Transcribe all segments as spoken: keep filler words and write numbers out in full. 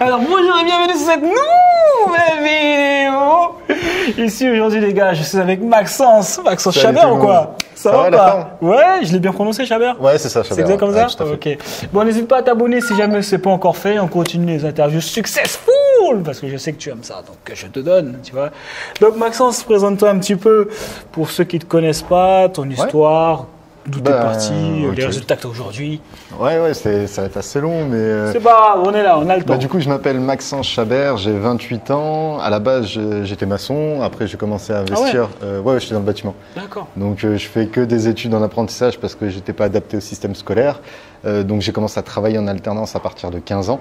Alors bonjour et bienvenue sur cette nouvelle vidéo. Ici aujourd'hui les gars, je suis avec Maxence, Maxence Salut Chabert ou quoi? Ça, ça va, va pas? Ouais, je l'ai bien prononcé Chabert. Ouais, c'est ça Chabert. C'est exact comme ouais, ça ouais, ok. Bon, n'hésite pas à t'abonner si jamais c'est pas encore fait. On continue les interviews successful parce que je sais que tu aimes ça, donc je te donne, tu vois. Donc Maxence, présente-toi un petit peu pour ceux qui te connaissent pas, ton histoire. Ouais. D'où ben, t'es parti, okay. Les résultats que t'as aujourd'hui. Ouais, ouais, ça va être assez long, mais... Euh... C'est pas grave, on est là, on a le temps. Ben, du coup, je m'appelle Maxence Chabert, j'ai vingt-huit ans. À la base, j'étais maçon. Après, j'ai commencé à investir. Ah ouais, euh, ouais, ouais j'étais dans le bâtiment. D'accord. Donc, euh, je fais que des études en apprentissage parce que j'étais pas adapté au système scolaire. Euh, donc, j'ai commencé à travailler en alternance à partir de quinze ans.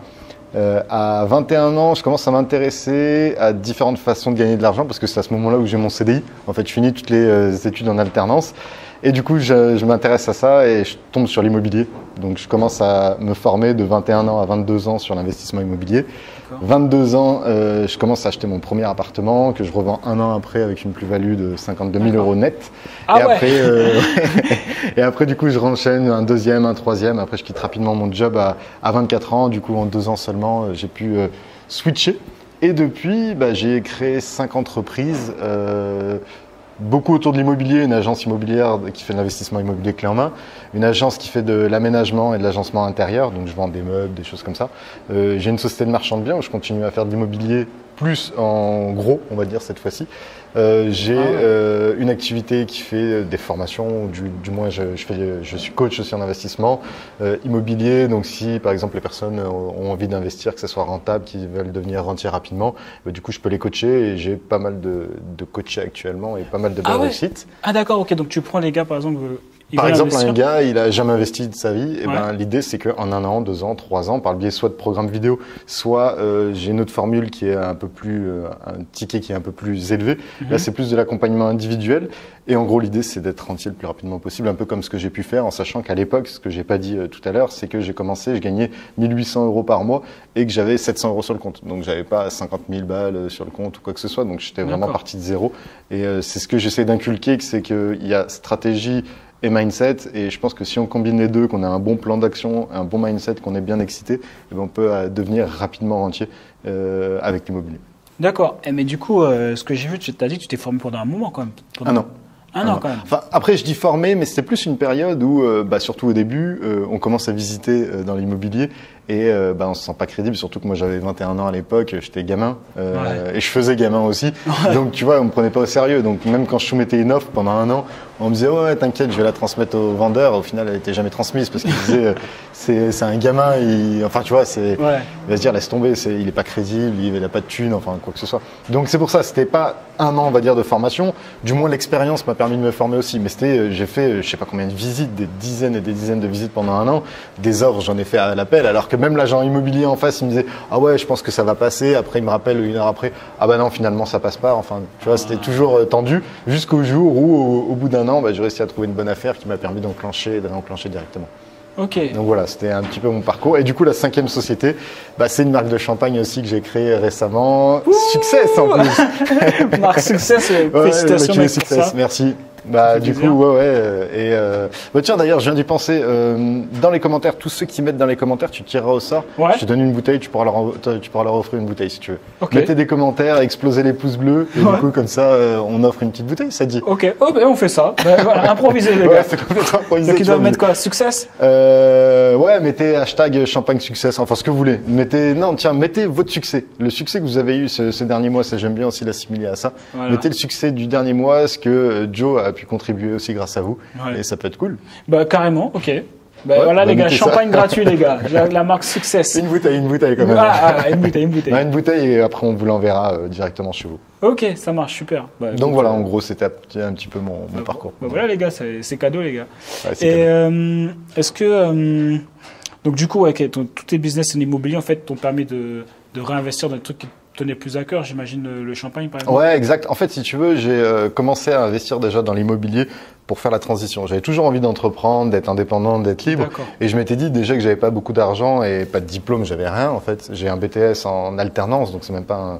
Euh, à vingt et un ans, je commence à m'intéresser à différentes façons de gagner de l'argent parce que c'est à ce moment-là où j'ai mon C D I. En fait, je finis toutes les euh, études en alternance. Et du coup, je, je m'intéresse à ça et je tombe sur l'immobilier. Donc, je commence à me former de vingt et un ans à vingt-deux ans sur l'investissement immobilier. vingt-deux ans, euh, je commence à acheter mon premier appartement que je revends un an après avec une plus-value de cinquante-deux mille euros net. Ah et, ouais. après, euh, et après, du coup, je renchaîne un deuxième, un troisième. Après, je quitte rapidement mon job à, à vingt-quatre ans. Du coup, en deux ans seulement, j'ai pu euh, switcher. Et depuis, bah, j'ai créé cinq entreprises. Euh, Beaucoup autour de l'immobilier, une agence immobilière qui fait de l'investissement immobilier clé en main, une agence qui fait de l'aménagement et de l'agencement intérieur, donc je vends des meubles, des choses comme ça. Euh, j'ai une société de marchand de biens où je continue à faire de l'immobilier plus en gros, on va dire cette fois-ci. Euh, j'ai ah ouais. euh, une activité qui fait des formations, du, du moins je, je, fais, je suis coach aussi en investissement, euh, immobilier, donc si par exemple les personnes ont envie d'investir, que ce soit rentable, qu'ils veulent devenir rentiers rapidement, bah, du coup je peux les coacher et j'ai pas mal de, de coachés actuellement et pas mal de bonnes réussites. Ah, ouais. ah d'accord, ok, donc tu prends les gars par exemple. Par exemple, investir. un gars, il n'a jamais investi de sa vie. Et ouais. ben, l'idée, c'est qu'en un an, deux ans, trois ans, par le biais soit de programmes vidéo, soit euh, j'ai une autre formule qui est un peu plus, euh, un ticket qui est un peu plus élevé. Mm-hmm. Là, c'est plus de l'accompagnement individuel. Et en gros, l'idée, c'est d'être rentier le plus rapidement possible, un peu comme ce que j'ai pu faire, en sachant qu'à l'époque, ce que j'ai pas dit euh, tout à l'heure, c'est que j'ai commencé, je gagnais mille huit cents euros par mois et que j'avais sept cents euros sur le compte. Donc, j'avais pas cinquante mille balles sur le compte ou quoi que ce soit. Donc, j'étais vraiment parti de zéro. Et euh, c'est ce que j'essaie d'inculquer, c'est qu'il y a stratégie et mindset, et je pense que si on combine les deux, qu'on a un bon plan d'action, un bon mindset, qu'on est bien excité, et bien on peut devenir rapidement rentier euh, avec l'immobilier. D'accord, eh mais du coup, euh, ce que j'ai vu, tu t'as dit que tu t'es formé pendant un moment quand même. Pendant... Un an. Ah non, quand même. Enfin, après, je dis formé, mais c'était plus une période où, euh, bah, surtout au début, euh, on commence à visiter euh, dans l'immobilier et euh, bah, on se sent pas crédible. Surtout que moi, j'avais vingt et un ans à l'époque, j'étais gamin euh, ouais. et je faisais gamin aussi. Ouais. Donc, tu vois, on me prenait pas au sérieux. Donc, même quand je soumettais une offre pendant un an, on me disait ouais, t'inquiète, je vais la transmettre au vendeur. Au final, elle n'était jamais transmise parce qu'il disait euh, c'est un gamin. Il... Enfin, tu vois, c'est ouais. il va se dire laisse tomber, est... il est pas crédible, il a pas de thune, enfin quoi que ce soit. Donc, c'est pour ça, c'était pas un an, on va dire, de formation. Du moins, l'expérience m'a permis de me former aussi, mais c'était, j'ai fait je sais pas combien de visites, des dizaines et des dizaines de visites pendant un an, des heures j'en ai fait à l'appel, alors que même l'agent immobilier en face il me disait ah ouais je pense que ça va passer, après il me rappelle une heure après, ah bah non finalement ça passe pas, enfin tu vois c'était toujours tendu jusqu'au jour où au, au bout d'un an bah, j'ai réussi à trouver une bonne affaire qui m'a permis d'enclencher et d'aller enclencher directement. Okay. Donc voilà, c'était un petit peu mon parcours. Et du coup, la cinquième société, bah, c'est une marque de champagne aussi que j'ai créée récemment. Ouh succès en plus. Marque succès, félicitations. Ouais, succès, merci. Bah, du coup, ouais, ouais. Et euh... bah, tiens, d'ailleurs, je viens d'y penser. Euh, dans les commentaires, tous ceux qui mettent dans les commentaires, tu tireras au sort. Ouais. Je te donne une bouteille, tu pourras leur, tu pourras leur offrir une bouteille si tu veux. Okay. Mettez des commentaires, explosez les pouces bleus. Et ouais. Du coup, comme ça, euh, on offre une petite bouteille, ça te dit. Ok, oh, bah, on fait ça. Bah, voilà, improvisez, les gars. Ouais, c'est complètement improvisé. Donc, ils doivent mettre quoi, succès? euh, Ouais, mettez hashtag champagne succès, enfin ce que vous voulez. Mettez, non, tiens, mettez votre succès. Le succès que vous avez eu ce, ce dernier mois, ça j'aime bien aussi l'assimiler à ça. Voilà. Mettez le succès du dernier mois, ce que Joe a pu contribuer aussi grâce à vous ouais. et ça peut être cool. Bah carrément, ok. Bah, ouais, voilà bah, les gars, champagne ça. gratuit les gars, la, la marque Success. Une bouteille, une bouteille quand même. Ah, ah, une bouteille, une bouteille. Non, une bouteille et après on vous l'enverra euh, directement chez vous. Ok, ça marche, super. Bah, donc voilà, en gros c'était un petit peu mon, mon bah, parcours. Bah, voilà les gars, c'est cadeau les gars. Ouais, est et euh, est-ce que, euh, donc du coup, avec ton, tous tes business en immobilier en fait t'ont permis de, de réinvestir dans des trucs qui tenais plus à cœur, j'imagine le champagne par exemple. Ouais, exact. En fait, si tu veux, j'ai euh, commencé à investir déjà dans l'immobilier pour faire la transition. J'avais toujours envie d'entreprendre, d'être indépendant, d'être libre. Et je m'étais dit déjà que j'avais pas beaucoup d'argent et pas de diplôme, j'avais rien en fait. J'ai un B T S en alternance, donc c'est même pas un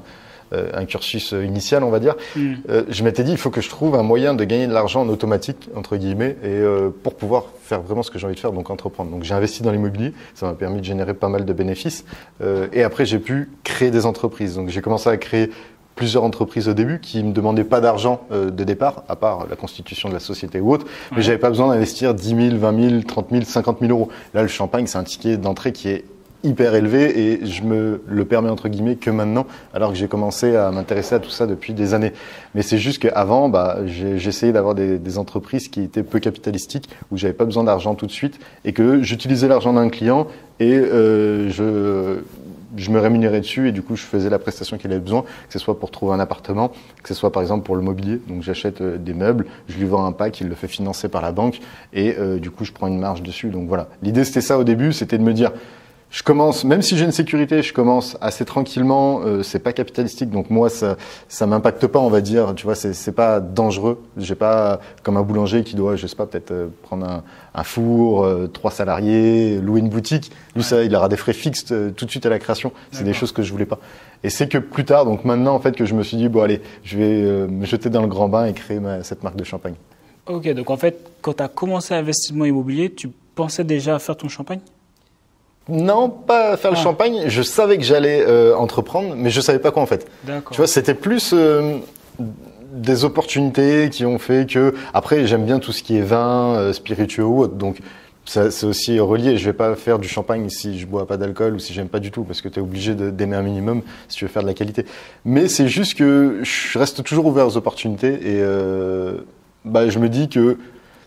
euh, un cursus initial, on va dire. Mm. Euh, je m'étais dit, il faut que je trouve un moyen de gagner de l'argent en automatique, entre guillemets, et euh, pour pouvoir faire vraiment ce que j'ai envie de faire, donc entreprendre. Donc j'ai investi dans l'immobilier, ça m'a permis de générer pas mal de bénéfices. Euh, et après, j'ai pu créer des entreprises. Donc j'ai commencé à créer plusieurs entreprises au début qui ne me demandaient pas d'argent euh, de départ, à part la constitution de la société ou autre, mais ouais. j'avais pas besoin d'investir dix mille, vingt mille, trente mille, cinquante mille euros. Là, le champagne, c'est un ticket d'entrée qui est hyper élevé et je me le permets entre guillemets que maintenant, alors que j'ai commencé à m'intéresser à tout ça depuis des années. Mais c'est juste qu'avant, bah, j'essayais d'avoir des, des entreprises qui étaient peu capitalistiques, où j'avais pas besoin d'argent tout de suite et que j'utilisais l'argent d'un client et euh, je... je me rémunérais dessus et du coup, je faisais la prestation qu'il avait besoin, que ce soit pour trouver un appartement, que ce soit par exemple pour le mobilier. Donc, j'achète des meubles, je lui vends un pack, il le fait financer par la banque et euh, du coup, je prends une marge dessus. Donc voilà, l'idée, c'était ça au début, c'était de me dire… Je commence, même si j'ai une sécurité, je commence assez tranquillement, euh, c'est pas capitalistique, donc moi ça ça m'impacte pas, on va dire, tu vois, c'est c'est pas dangereux, j'ai pas comme un boulanger qui doit, je sais pas, peut-être euh, prendre un un four, euh, trois salariés, louer une boutique, lui ça il aura des frais fixes euh, tout de suite à la création, c'est des choses que je voulais pas. Et c'est que plus tard, donc maintenant en fait que je me suis dit bon allez, je vais euh, me jeter dans le grand bain et créer ma, cette marque de champagne. OK, donc en fait, quand tu as commencé l'investissement immobilier, tu pensais déjà à faire ton champagne ? Non, pas faire ah. le champagne. Je savais que j'allais euh, entreprendre, mais je savais pas quoi en fait. Tu vois, c'était plus euh, des opportunités qui ont fait que… Après, j'aime bien tout ce qui est vin, euh, spiritueux ou autre, donc c'est aussi relié. Je vais pas faire du champagne si je bois pas d'alcool ou si j'aime pas du tout, parce que tu es obligé d'aimer un minimum si tu veux faire de la qualité. Mais c'est juste que je reste toujours ouvert aux opportunités et euh, bah, je me dis que…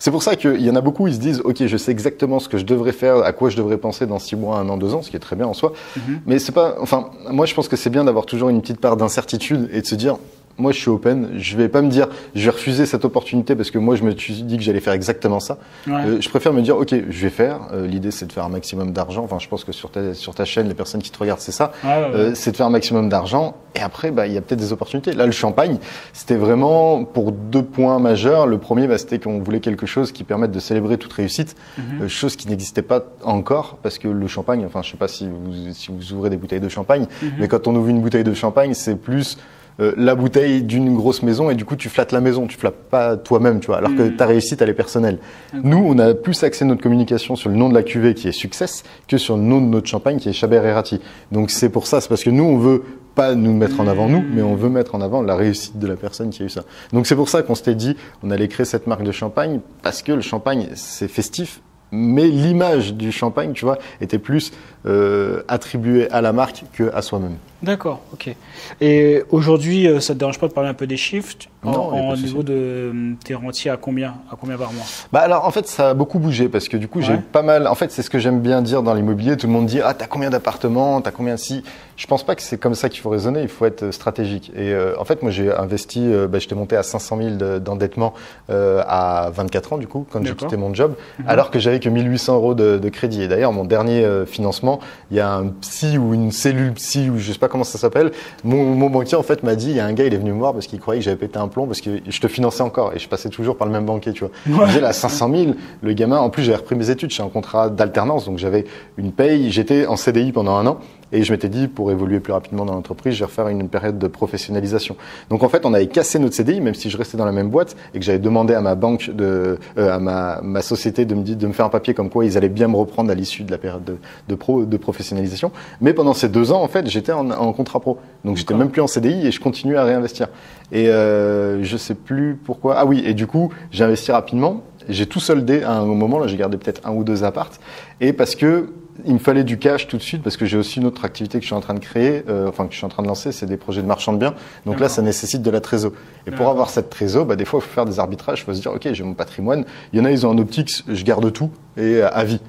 C'est pour ça qu'il y en a beaucoup, ils se disent « Ok, je sais exactement ce que je devrais faire, à quoi je devrais penser dans six mois, un an, deux ans », ce qui est très bien en soi. Mm-hmm. Mais c'est pas… Enfin, moi, je pense que c'est bien d'avoir toujours une petite part d'incertitude et de se dire « Moi, je suis open, je vais pas me dire « Je vais refuser cette opportunité parce que moi, je me suis dit que j'allais faire exactement ça. Ouais. Euh, je préfère me dire « Ok, je vais faire. Euh, » L'idée, c'est de faire un maximum d'argent. Enfin, je pense que sur ta, sur ta chaîne, les personnes qui te regardent, c'est ça. Ouais, ouais, ouais. Euh, c'est de faire un maximum d'argent. Et après, bah, il y a peut-être des opportunités. Là, le champagne, c'était vraiment pour deux points majeurs. Le premier, bah, c'était qu'on voulait quelque chose qui permette de célébrer toute réussite, mm-hmm. euh, chose qui n'existait pas encore parce que le champagne, enfin, je sais pas si vous, si vous ouvrez des bouteilles de champagne, mm-hmm. mais quand on ouvre une bouteille de champagne, c'est plus euh, la bouteille d'une grosse maison et du coup, tu flattes la maison, tu flattes pas toi-même, tu vois, alors mm-hmm. que ta réussite, elle est personnelle. Okay. Nous, on a plus axé notre communication sur le nom de la cuvée qui est Success que sur le nom de notre champagne qui est Chabert et Ratti. Donc, c'est pour ça, c'est parce que nous, on veut pas nous mettre en avant nous, mais on veut mettre en avant la réussite de la personne qui a eu ça. Donc c'est pour ça qu'on s'était dit, on allait créer cette marque de champagne parce que le champagne c'est festif, mais l'image du champagne, tu vois, était plus euh, attribuée à la marque que à soi-même. D'accord, ok. Et aujourd'hui, ça te dérange pas de parler un peu des chiffres? Non, en niveau de tes rentiers, à combien, à combien par mois? Bah alors en fait ça a beaucoup bougé parce que du coup ouais. j'ai pas mal. En fait c'est ce que j'aime bien dire dans l'immobilier. Tout le monde dit ah t'as combien d'appartements, t'as combien si. Je pense pas que c'est comme ça qu'il faut raisonner. Il faut être stratégique. Et euh, en fait moi j'ai investi. Euh, bah, j'étais monté à cinq cent mille d'endettement euh, à vingt-quatre ans du coup quand j'ai quitté mon job, mmh. alors que j'avais que mille huit cents euros de, de crédit. Et d'ailleurs mon dernier euh, financement, il y a un psy ou une cellule psy ou je sais pas comment ça s'appelle. Mon, mon banquier en fait m'a dit il y a un gars il est venu me voir parce qu'il croyait que j'avais pété un plomb parce que je te finançais encore et je passais toujours par le même banquier, tu vois. Ouais. J'ai là cinq cent mille, le gamin, en plus j'avais repris mes études, j'ai un contrat d'alternance, donc j'avais une paye, j'étais en C D I pendant un an et je m'étais dit pour évoluer plus rapidement dans l'entreprise, je vais refaire une période de professionnalisation. Donc en fait, on avait cassé notre C D I, même si je restais dans la même boîte et que j'avais demandé à ma banque, de, euh, à ma, ma société de me, dire, de me faire un papier comme quoi ils allaient bien me reprendre à l'issue de la période de, de, pro, de professionnalisation. Mais pendant ces deux ans, en fait, j'étais en, en contrat pro, donc j'étais même plus en C D I et je continuais à réinvestir. Et euh, je sais plus pourquoi. Ah oui, et du coup, j'ai investi rapidement. J'ai tout soldé à un moment, là j'ai gardé peut-être un ou deux appartes. Et parce que il me fallait du cash tout de suite, parce que j'ai aussi une autre activité que je suis en train de créer, euh, enfin que je suis en train de lancer, c'est des projets de marchand de biens. Donc là, ça nécessite de la trésor. Et pour avoir cette trésor, bah, des fois, il faut faire des arbitrages. Il faut se dire, ok, j'ai mon patrimoine. Il y en a, ils ont un optique, je garde tout et à vie.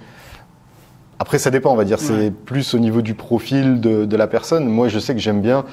Après, ça dépend, on va dire. C'est ouais. plus au niveau du profil de, de la personne. Moi, je sais que j'aime bien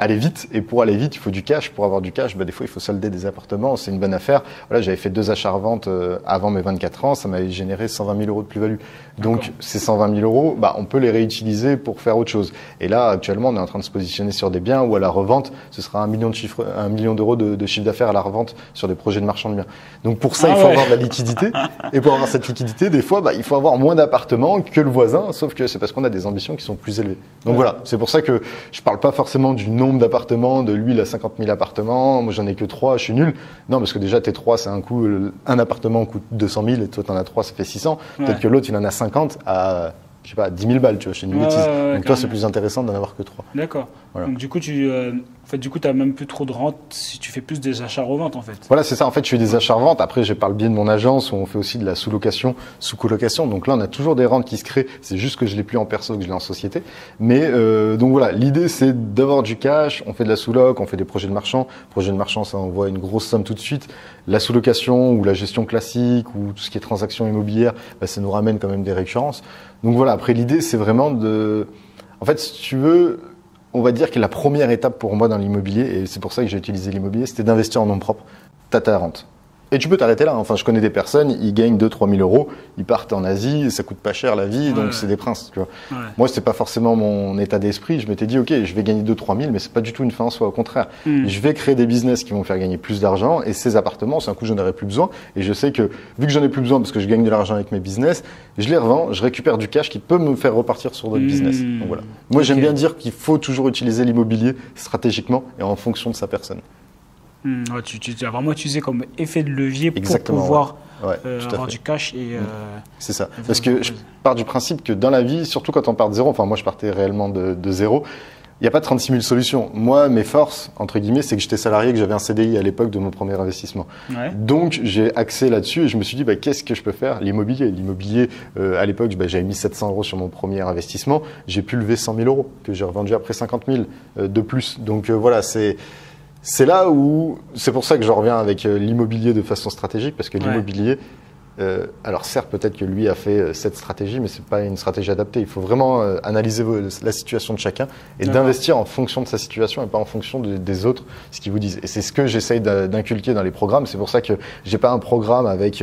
aller vite, et pour aller vite, il faut du cash. Pour avoir du cash, bah, des fois, il faut solder des appartements, c'est une bonne affaire. Voilà, j'avais fait deux achats-reventes avant mes vingt-quatre ans, ça m'avait généré cent vingt mille euros de plus-value. Donc ces cent vingt mille euros, bah, on peut les réutiliser pour faire autre chose. Et là, actuellement, on est en train de se positionner sur des biens où à la revente, ce sera un million de chiffre, un million d'euros de, de chiffre d'affaires à la revente sur des projets de marchand de biens. Donc pour ça, ah il faut ouais. avoir de la liquidité. Et pour avoir cette liquidité, des fois, bah, il faut avoir moins d'appartements que le voisin, sauf que c'est parce qu'on a des ambitions qui sont plus élevées. Donc ouais. voilà, c'est pour ça que je parle pas forcément du nombre d'appartements, de lui, il a cinquante mille appartements, moi j'en ai que trois, je suis nul. Non, parce que déjà, tes trois, c'est un coût, un appartement coûte deux cent mille et toi, t'en as trois, ça fait six cents. Ouais. Peut-être que l'autre, il en a cinquante à, je sais pas, dix mille balles, tu vois, je fais une ouais, bêtise. Ouais, donc toi, c'est plus intéressant d'en avoir que trois. D'accord. Voilà. Donc du coup, tu euh, en fait, du coup, t'as même plus trop de rente si tu fais plus des achats-reventes, en fait. Voilà, c'est ça. En fait, je fais des achats-reventes. Après, j'ai par le biais de mon agence où on fait aussi de la sous-location, sous-colocation. Donc là, on a toujours des rentes qui se créent. C'est juste que je l'ai plus en perso, que je l'ai en société. Mais euh, donc voilà, l'idée, c'est d'avoir du cash. On fait de la sous-loc, on fait des projets de marchand. Projet de marchand, ça envoie une grosse somme tout de suite. La sous-location ou la gestion classique ou tout ce qui est transactions immobilières, bah, ça nous ramène quand même des récurrences. Donc voilà, après, l'idée, c'est vraiment de… En fait, si tu veux… On va dire que la première étape pour moi dans l'immobilier, et c'est pour ça que j'ai utilisé l'immobilier, c'était d'investir en nom propre. T'as ta rente. Et tu peux t'arrêter là. Enfin, je connais des personnes, ils gagnent deux à trois mille euros, ils partent en Asie, ça coûte pas cher la vie, donc ouais. c'est des princes. Tu vois. Ouais. Moi, c'était pas forcément mon état d'esprit. Je m'étais dit, ok, je vais gagner deux à trois mille, mais c'est pas du tout une fin en soi, au contraire. Mm. Je vais créer des business qui vont faire gagner plus d'argent, et ces appartements, c'est un coup, j'en aurais plus besoin. Et je sais que, vu que j'en ai plus besoin parce que je gagne de l'argent avec mes business, je les revends, je récupère du cash qui peut me faire repartir sur d'autres mm. business. Donc voilà. Moi, okay. j'aime bien dire qu'il faut toujours utiliser l'immobilier stratégiquement et en fonction de sa personne. Mmh, ouais, tu, tu, tu as vraiment utilisé comme effet de levier pour Exactement, pouvoir ouais. Ouais, euh, avoir fait. du cash. et euh, C'est ça. Parce que je pars du principe que dans la vie, surtout quand on part de zéro, enfin moi je partais réellement de, de zéro, il n'y a pas trente-six mille solutions. Moi, mes forces, entre guillemets, c'est que j'étais salarié, que j'avais un C D I à l'époque de mon premier investissement. Ouais. Donc, j'ai axé là-dessus et je me suis dit, bah, qu'est-ce que je peux faire? L'immobilier. L'immobilier, euh, à l'époque, bah, j'avais mis sept cents euros sur mon premier investissement. J'ai pu lever cent mille euros que j'ai revendu après cinquante mille euh, de plus. Donc, euh, voilà, c'est… C'est là où, c'est pour ça que je reviens avec l'immobilier de façon stratégique, parce que ouais. l'immobilier, euh, alors certes peut-être que lui a fait cette stratégie, mais c'est pas une stratégie adaptée. Il faut vraiment analyser la situation de chacun et d'investir en fonction de sa situation et pas en fonction de, des autres, ce qu'ils vous disent. Et c'est ce que j'essaye d'inculquer dans les programmes. C'est pour ça que j'ai pas un programme avec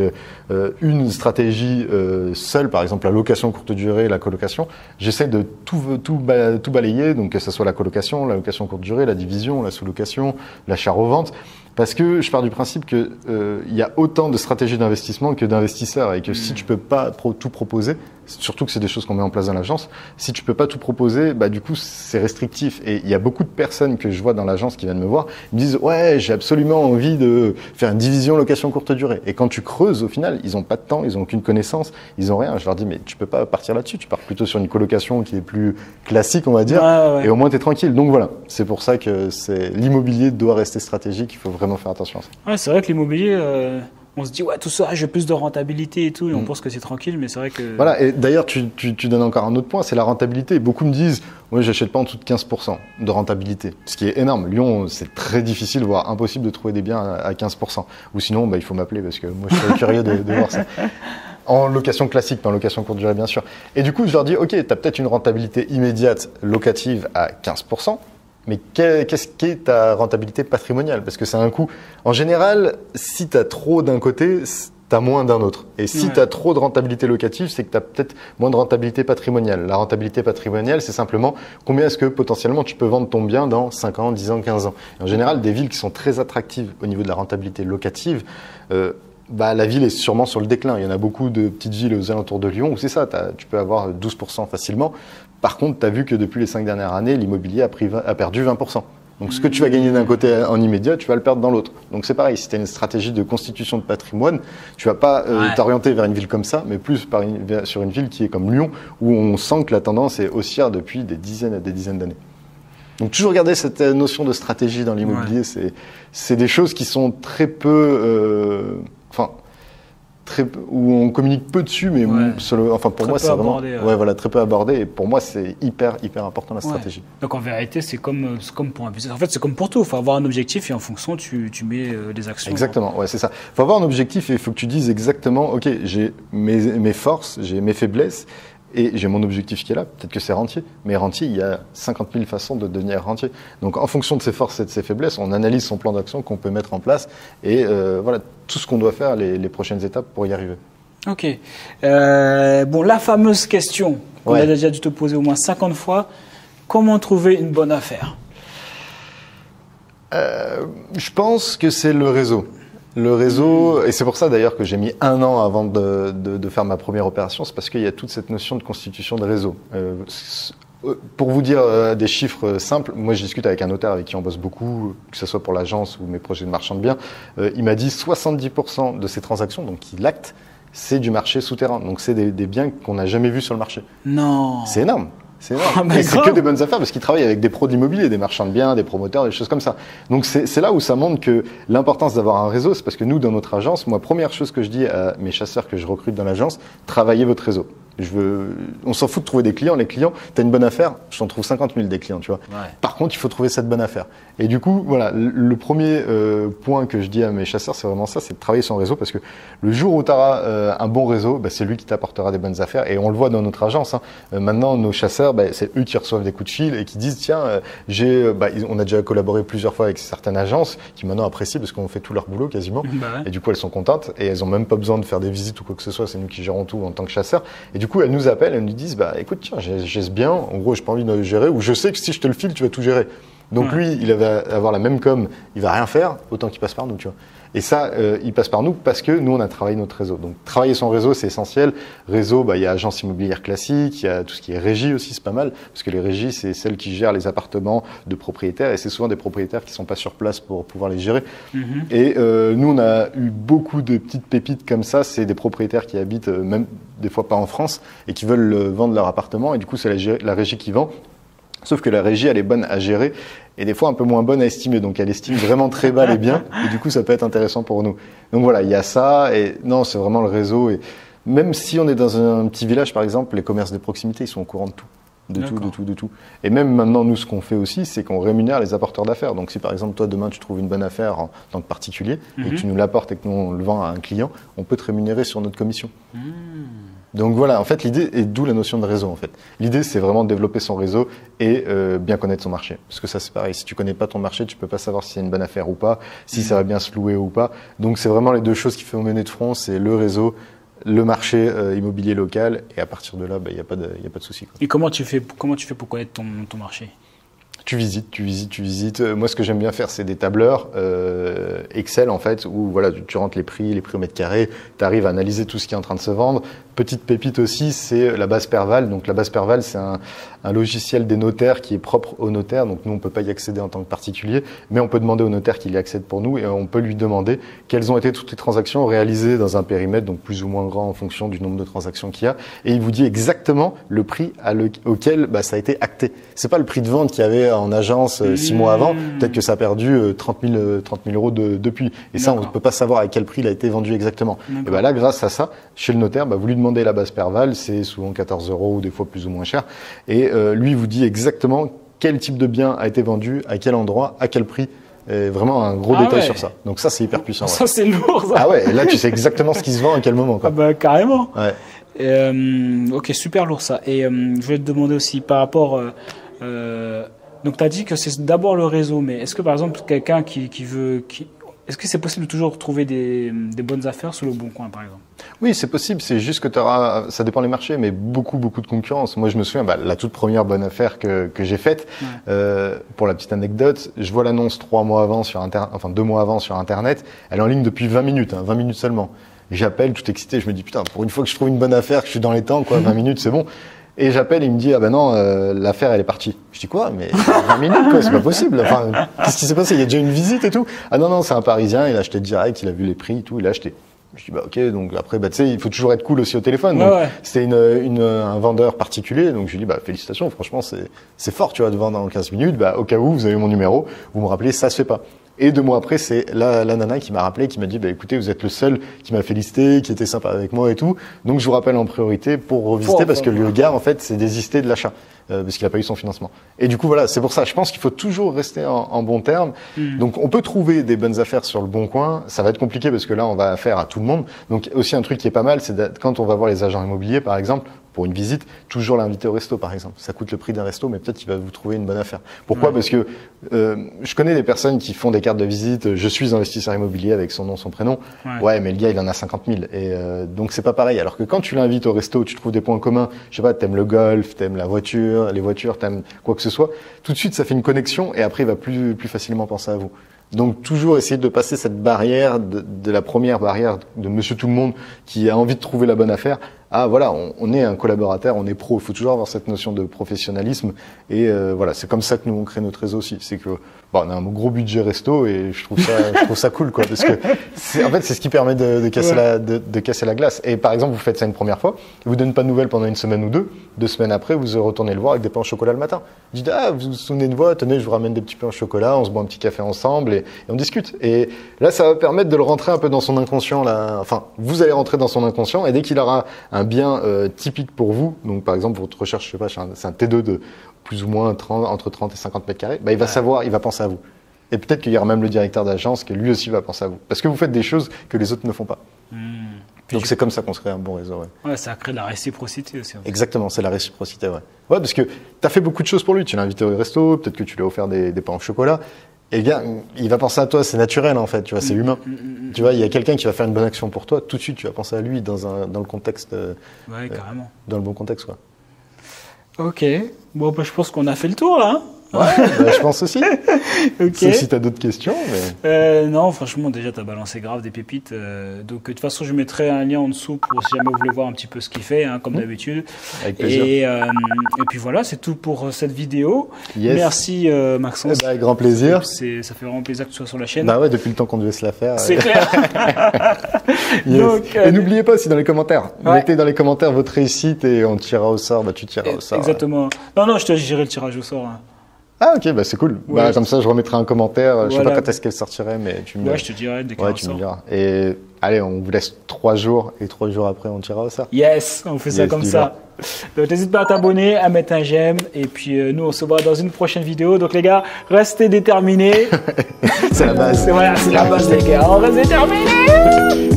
euh, une stratégie euh, seule, par exemple la location courte durée, la colocation. J'essaye de tout, tout, tout balayer, donc que ce soit la colocation, la location courte durée, la division, la sous-location, l'achat-revente. Parce que je pars du principe que euh, y a autant de stratégies d'investissement que d'investisseurs et que mmh. si tu peux pas pro tout proposer, surtout que c'est des choses qu'on met en place dans l'agence, si tu peux pas tout proposer, bah du coup c'est restrictif. Et il y a beaucoup de personnes que je vois dans l'agence qui viennent me voir, ils me disent ouais j'ai absolument envie de faire une division location courte durée. Et quand tu creuses au final, ils ont pas de temps, ils ont aucune connaissance, ils ont rien. Je leur dis mais tu peux pas partir là-dessus, tu pars plutôt sur une colocation qui est plus classique on va dire, ouais, ouais. et au moins t'es tranquille. Donc voilà, c'est pour ça que c'est l'immobilier doit rester stratégique, il faut vraiment faire attention à ça. Ouais, c'est vrai que l'immobilier, euh, on se dit ouais tout ça, j'ai plus de rentabilité et tout, et mmh. on pense que c'est tranquille, mais c'est vrai que… Voilà, et d'ailleurs tu, tu, tu donnes encore un autre point, c'est la rentabilité. Beaucoup me disent ouais j'achète pas en dessous de quinze pour cent de rentabilité, ce qui est énorme. Lyon, c'est très difficile, voire impossible de trouver des biens à quinze pour cent. Ou sinon, bah, il faut m'appeler parce que moi je serais curieux de, de voir ça. En location classique, pas en location courte durée bien sûr. Et du coup je leur dis ok, tu as peut-être une rentabilité immédiate locative à quinze pour cent, mais qu'est-ce qu'est ta rentabilité patrimoniale? Parce que c'est un coût. En général, si tu as trop d'un côté, tu as moins d'un autre. Et si ouais. tu as trop de rentabilité locative, c'est que tu as peut-être moins de rentabilité patrimoniale. La rentabilité patrimoniale, c'est simplement combien est-ce que potentiellement tu peux vendre ton bien dans cinq ans, dix ans, quinze ans. Et en général, des villes qui sont très attractives au niveau de la rentabilité locative, euh, bah, la ville est sûrement sur le déclin. Il y en a beaucoup de petites villes aux alentours de Lyon où c'est ça, tu peux avoir douze pour cent facilement. Par contre, tu as vu que depuis les cinq dernières années, l'immobilier a, a perdu vingt pour cent. Donc, ce que tu vas gagner d'un côté en immédiat, tu vas le perdre dans l'autre. Donc, c'est pareil, si tu as une stratégie de constitution de patrimoine, tu vas pas euh, ouais. t'orienter vers une ville comme ça, mais plus par une, vers, sur une ville qui est comme Lyon, où on sent que la tendance est haussière depuis des dizaines et des dizaines d'années. Donc, toujours garder cette notion de stratégie dans l'immobilier, ouais. c'est des choses qui sont très peu… Enfin… Euh, Très, où on communique peu dessus, mais ouais. le, enfin pour très moi c'est vraiment abordé, ouais, ouais. Voilà, très peu abordé. Et pour moi c'est hyper hyper important la ouais. stratégie. Donc en vérité c'est comme comme pour un business. En fait c'est comme pour tout. Il faut avoir un objectif et en fonction tu tu mets euh, des actions. Exactement. Ouais c'est ça. Il faut avoir un objectif et il faut que tu dises exactement. Ok, j'ai mes mes forces, j'ai mes faiblesses. Et j'ai mon objectif qui est là, peut-être que c'est rentier, mais rentier, il y a cinquante mille façons de devenir rentier. Donc en fonction de ses forces et de ses faiblesses, on analyse son plan d'action qu'on peut mettre en place et euh, voilà tout ce qu'on doit faire, les, les prochaines étapes pour y arriver. Ok. Euh, bon, la fameuse question qu'on ouais. a déjà dû te poser au moins cinquante fois, comment trouver une bonne affaire? euh, Je pense que c'est le réseau. Le réseau, et c'est pour ça d'ailleurs que j'ai mis un an avant de, de, de faire ma première opération, c'est parce qu'il y a toute cette notion de constitution de réseau. Euh, pour vous dire euh, des chiffres simples, moi je discute avec un notaire avec qui on bosse beaucoup, que ce soit pour l'agence ou mes projets de marchand de biens, euh, il m'a dit soixante-dix pour cent de ces transactions, donc qu'il acte, c'est du marché souterrain. Donc c'est des, des biens qu'on n'a jamais vus sur le marché. Non. C'est énorme. C'est ah bah que des bonnes affaires parce qu'ils travaillent avec des pros de l'immobilier, des marchands de biens, des promoteurs, des choses comme ça. Donc c'est là où ça montre que l'importance d'avoir un réseau, c'est parce que nous, dans notre agence, moi, première chose que je dis à mes chasseurs que je recrute dans l'agence, travaillez votre réseau. Je veux, on s'en fout de trouver des clients. Les clients, t'as une bonne affaire, je t'en trouve cinquante mille des clients, tu vois. Ouais. Par contre, il faut trouver cette bonne affaire. Et du coup, voilà, le premier euh, point que je dis à mes chasseurs, c'est vraiment ça, c'est de travailler son réseau parce que le jour où t'auras euh, un bon réseau, bah, c'est lui qui t'apportera des bonnes affaires. Et on le voit dans notre agence. Hein. Euh, maintenant, nos chasseurs, bah, c'est eux qui reçoivent des coups de fil et qui disent tiens, euh, j'ai, bah, on a déjà collaboré plusieurs fois avec certaines agences qui maintenant apprécient parce qu'on fait tout leur boulot quasiment. Bah ouais. Et du coup, elles sont contentes et elles ont même pas besoin de faire des visites ou quoi que ce soit. C'est nous qui gérons tout en tant que chasseurs. Et du Du coup, elles nous appellent, elles nous disent bah écoute, tiens, j'ai ce bien, en gros, j'ai pas envie de le gérer, ou je sais que si je te le file, tu vas tout gérer. Donc ouais. lui, il va avoir la même com, il va rien faire, autant qu'il passe par nous, tu vois. Et ça, euh, il passe par nous parce que nous, on a travaillé notre réseau. Donc travailler son réseau, c'est essentiel. Réseau, bah il y a agence immobilière classique, il y a tout ce qui est régie aussi, c'est pas mal, parce que les régies, c'est celles qui gèrent les appartements de propriétaires, et c'est souvent des propriétaires qui sont pas sur place pour pouvoir les gérer. Mm-hmm. Et euh, nous, on a eu beaucoup de petites pépites comme ça. C'est des propriétaires qui habitent euh, même des fois pas en France, et qui veulent vendre leur appartement, et du coup, c'est la régie qui vend. Sauf que la régie, elle est bonne à gérer et des fois un peu moins bonne à estimer. Donc, elle estime vraiment très bas les biens et du coup, ça peut être intéressant pour nous. Donc voilà, il y a ça et non, c'est vraiment le réseau. Et même si on est dans un petit village, par exemple, les commerces de proximité, ils sont au courant de tout. De tout, de tout, de tout. Et même maintenant, nous, ce qu'on fait aussi, c'est qu'on rémunère les apporteurs d'affaires. Donc, si par exemple, toi, demain, tu trouves une bonne affaire en tant que particulier mm-hmm. et que tu nous l'apportes et que nous, on le vend à un client, on peut te rémunérer sur notre commission. Mm. Donc voilà, en fait, l'idée, et d'où la notion de réseau, en fait. L'idée, c'est vraiment de développer son réseau et euh, bien connaître son marché. Parce que ça, c'est pareil. Si tu connais pas ton marché, tu peux pas savoir si c'est une bonne affaire ou pas, si ça va bien se louer ou pas. Donc, c'est vraiment les deux choses qui font mener de front, c'est le réseau, le marché euh, immobilier local. Et à partir de là, bah, y a pas de, y a pas de souci. Et comment tu fais, comment tu fais pour connaître ton, ton marché ? Tu visites, tu visites, tu visites. Moi, ce que j'aime bien faire, c'est des tableurs euh, Excel, en fait, où voilà, tu, tu rentres les prix, les prix au mètre carré, tu arrives à analyser tout ce qui est en train de se vendre. Petite pépite aussi, c'est la base Perval. Donc, la base Perval, c'est un, un logiciel des notaires qui est propre aux notaires. Donc, nous, on peut pas y accéder en tant que particulier, mais on peut demander au notaire qu'il y accède pour nous et on peut lui demander quelles ont été toutes les transactions réalisées dans un périmètre, donc plus ou moins grand en fonction du nombre de transactions qu'il y a. Et il vous dit exactement le prix à le, auquel bah, ça a été acté. C'est pas le prix de vente qu'il y avait en agence euh, six mois avant, peut-être que ça a perdu euh, trente mille euros de, depuis. Et ça, on ne peut pas savoir à quel prix il a été vendu exactement. Et bah là, grâce à ça, chez le notaire, bah, vous lui demandez la base Perval, c'est souvent quatorze euros ou des fois plus ou moins cher. Et euh, lui vous dit exactement quel type de bien a été vendu, à quel endroit, à quel prix. Et vraiment un gros ah détail ouais. sur ça. Donc ça, c'est hyper puissant. Ça, ouais. c'est lourd. Ça. Ah ouais, et là, tu sais exactement ce qui se vend à quel moment. Quoi. Ah bah carrément. Ouais. Et, euh, ok, super lourd ça. Et euh, je voulais te demander aussi par rapport... Euh, euh, donc, tu as dit que c'est d'abord le réseau, mais est-ce que, par exemple, quelqu'un qui, qui veut… Qui... Est-ce que c'est possible de toujours trouver des, des bonnes affaires sur le bon coin, par exemple? Oui, c'est possible. C'est juste que tu auras, ça dépend des marchés, mais beaucoup, beaucoup de concurrence. Moi, je me souviens, bah, la toute première bonne affaire que, que j'ai faite, ouais. euh, pour la petite anecdote, je vois l'annonce trois mois avant sur Internet, enfin deux mois avant sur Internet. Elle est en ligne depuis vingt minutes, hein, vingt minutes seulement. J'appelle, tout excité, je me dis, putain, pour une fois que je trouve une bonne affaire, que je suis dans les temps, quoi, vingt minutes, c'est bon. Et j'appelle, il me dit, ah ben non, euh, l'affaire, elle est partie. Je dis, quoi? Mais vingt minutes, quoi, c'est pas possible. Enfin, qu'est-ce qui s'est passé? Il y a déjà une visite et tout. Ah non, non, c'est un Parisien, il a acheté direct, il a vu les prix et tout, il a acheté. Je dis, bah ok, donc après, bah tu sais, il faut toujours être cool aussi au téléphone. Ouais, ouais. C'était une, une, un vendeur particulier, donc je lui dis, bah félicitations, franchement, c'est fort, tu vois, de vendre en quinze minutes. Bah, au cas où, vous avez mon numéro, vous me rappelez, ça se fait pas. Et deux mois après, c'est la, la nana qui m'a rappelé, qui m'a dit, bah, écoutez, vous êtes le seul qui m'a félicité, qui était sympa avec moi et tout. Donc, je vous rappelle en priorité pour revisiter oh, parce que le gars, en fait, s'est désisté de l'achat euh, parce qu'il n'a pas eu son financement. Et du coup, voilà, c'est pour ça. Je pense qu'il faut toujours rester en, en bon terme. Mm. Donc, on peut trouver des bonnes affaires sur le bon coin. Ça va être compliqué parce que là, on va affaire à tout le monde. Donc, aussi, un truc qui est pas mal, c'est quand on va voir les agents immobiliers, par exemple, pour une visite, toujours l'inviter au resto, par exemple. Ça coûte le prix d'un resto, mais peut-être qu'il va vous trouver une bonne affaire. Pourquoi? Parce que euh, je connais des personnes qui font des cartes de visite, je suis investisseur immobilier avec son nom, son prénom. Ouais, ouais, mais le gars, il en a cinquante mille. Et euh, donc, c'est pas pareil. Alors que quand tu l'invites au resto, tu trouves des points communs. Je sais pas, t'aimes le golf, t'aimes la voiture, les voitures, t'aimes quoi que ce soit. Tout de suite, ça fait une connexion et après, il va plus, plus facilement penser à vous. Donc, toujours essayer de passer cette barrière de, de la première barrière de monsieur tout le monde qui a envie de trouver la bonne affaire. Ah, voilà, on, on est un collaborateur, on est pro. Il faut toujours avoir cette notion de professionnalisme. Et euh, voilà, c'est comme ça que nous, on crée notre réseau aussi. C'est que, bon, on a un gros budget resto et je trouve ça, je trouve ça cool, quoi. Parce que, en fait, c'est ce qui permet de, de, casser ouais. la, de, de casser la glace. Et par exemple, vous faites ça une première fois, vous ne donnez pas de nouvelles pendant une semaine ou deux. Deux semaines après, vous retournez le voir avec des pains au chocolat le matin. Vous dites, ah, vous vous souvenez de moi, tenez, je vous ramène des petits pains au chocolat, on se boit un petit café ensemble et, et on discute. Et là, ça va permettre de le rentrer un peu dans son inconscient. Là. Enfin, vous allez rentrer dans son inconscient et dès qu'il aura un bien euh, typique pour vous, donc par exemple votre recherche, je sais pas, c'est un T deux de plus ou moins trente, entre trente et cinquante mètres carrés, bah, il va savoir, il va penser à vous. Et peut-être qu'il y aura même le directeur d'agence qui lui aussi va penser à vous. Parce que vous faites des choses que les autres ne font pas. Mmh. Puis donc c'est comme ça qu'on se crée un bon réseau. Ouais, ouais, ça crée de la réciprocité aussi. En fait. Exactement, c'est la réciprocité, ouais. Ouais, parce que tu as fait beaucoup de choses pour lui. Tu l'as invité au resto, peut-être que tu lui as offert des, des pains au chocolat. Et bien, il va penser à toi, c'est naturel en fait, tu vois, c'est humain. Mmh, mmh, mmh. Tu vois, il y a quelqu'un qui va faire une bonne action pour toi, tout de suite tu vas penser à lui dans, un, dans le contexte. Euh, ouais, carrément. Euh, dans le bon contexte, quoi. Ok, bon, bah, je pense qu'on a fait le tour là. Ouais, bah, je pense aussi. Okay. Sauf si tu as d'autres questions. Mais... Euh, non, franchement, déjà, tu as balancé grave des pépites. Euh, donc, de toute façon, je mettrai un lien en dessous pour si jamais vous voulez voir un petit peu ce qu'il fait, hein, comme mmh. d'habitude. Avec plaisir. Et, euh, et puis voilà, c'est tout pour cette vidéo. Yes. Merci, euh, Maxence. Eh ben, avec grand plaisir. C'est, ça fait vraiment plaisir que tu sois sur la chaîne. Bah ouais, depuis le temps qu'on devait se la faire. C'est clair. Yes. Donc, euh, et n'oubliez pas aussi dans les commentaires. Ouais. Mettez dans les commentaires votre réussite et on tirera au sort. Bah, tu tireras et, au sort. Exactement. Ouais. Non, non, je te gérerai le tirage au sort. Hein. Ah ok, bah c'est cool. Ouais, bah, comme ça, je remettrai un commentaire. Voilà. Je sais pas quand est-ce qu'elle sortirait, mais tu me. Ouais, je te dirai dès qu'elle sort. Ouais, tu me diras. Et allez, on vous laisse trois jours et trois jours après, on tirera ça. Yes, on fait yes, ça comme ça. Donc n'hésite pas à t'abonner, à mettre un j'aime, et puis euh, nous on se voit dans une prochaine vidéo. Donc les gars, restez déterminés. C'est la base. Voilà, c'est la base les gars. On reste déterminés.